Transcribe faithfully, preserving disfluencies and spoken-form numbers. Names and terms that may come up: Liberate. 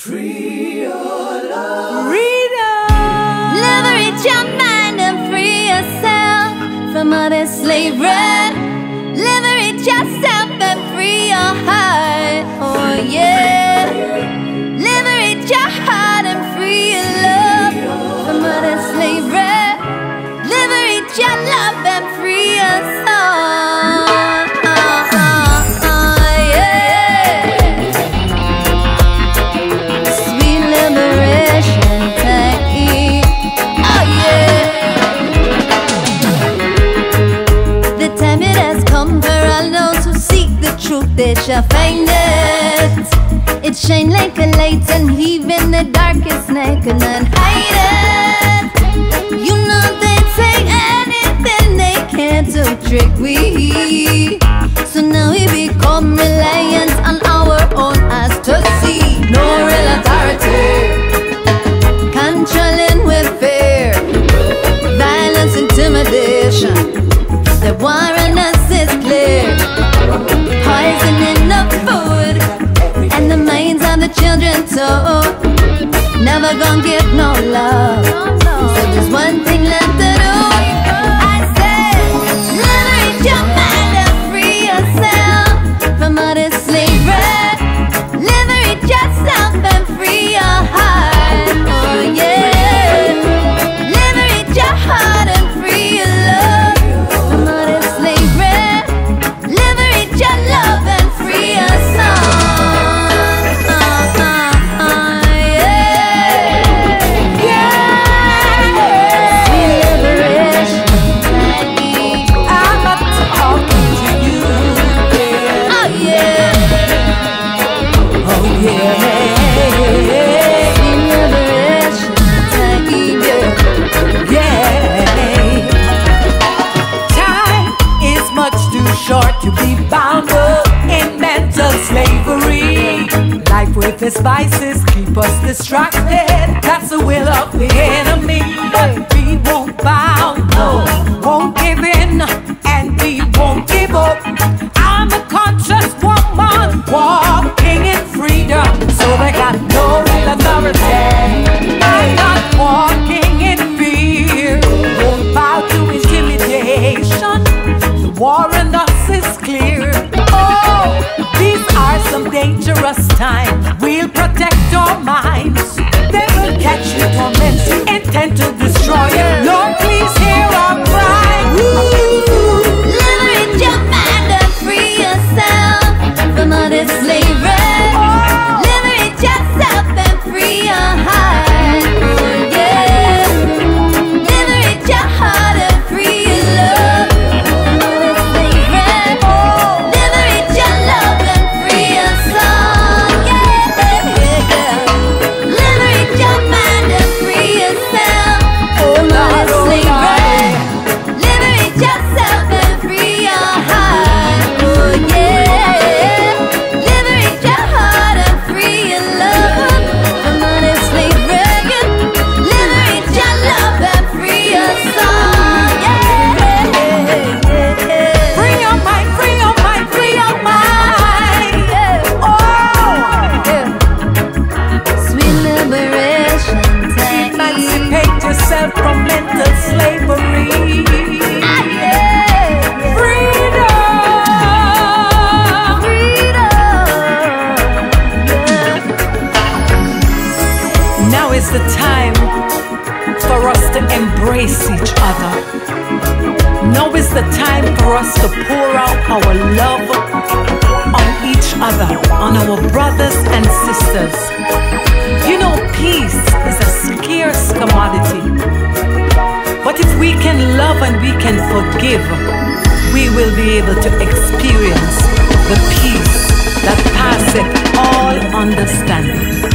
Free your love. Liberate your mind and free yourself from all this slavery. Liberate yourself and free your heart. Oh yeah. Liberate your heart and free your love from all this slavery. Liberate your love and free your soul. They shall find it. It shines like a light, and even the darkest night could not hide it. You know they take anything they can to trick we. So now we become reliant on our own eyes to see. No real authority, controlling with fear, violence, intimidation. The war on us is clear. Poisoning the food and the minds of the children, so never gonna give no love. So there's one thing left to do. I said, liberate your mind and free yourself from all this slavery. Liberate yourself and free your heart. Oh yeah. Liberate your heart and free your love from all this slavery. Liberate your love. To be bound up in mental slavery. Life with its vices keep us distracted. That's the will of the enemy. But we won't bow, no, won't give in, and we won't give up. I'm a conscious woman walking in freedom. So they got no real authority. I'm not walking in fear. Won't bow to intimidation. The war and the is clear. Oh, these are some dangerous times. We'll protect our minds. They will catch you, torment you, intend to destroy you. Lord, please hear our cry. Ooh. Liberate your mind and free yourself from all this slavery. Oh. Liberate yourself and free your heart. Oh, yeah. Liberate your heart and free your love. It's the time for us to embrace each other. Now is the time for us to pour out our love on each other, on our brothers and sisters. You know, peace is a scarce commodity. But if we can love and we can forgive, we will be able to experience the peace that passeth all understanding.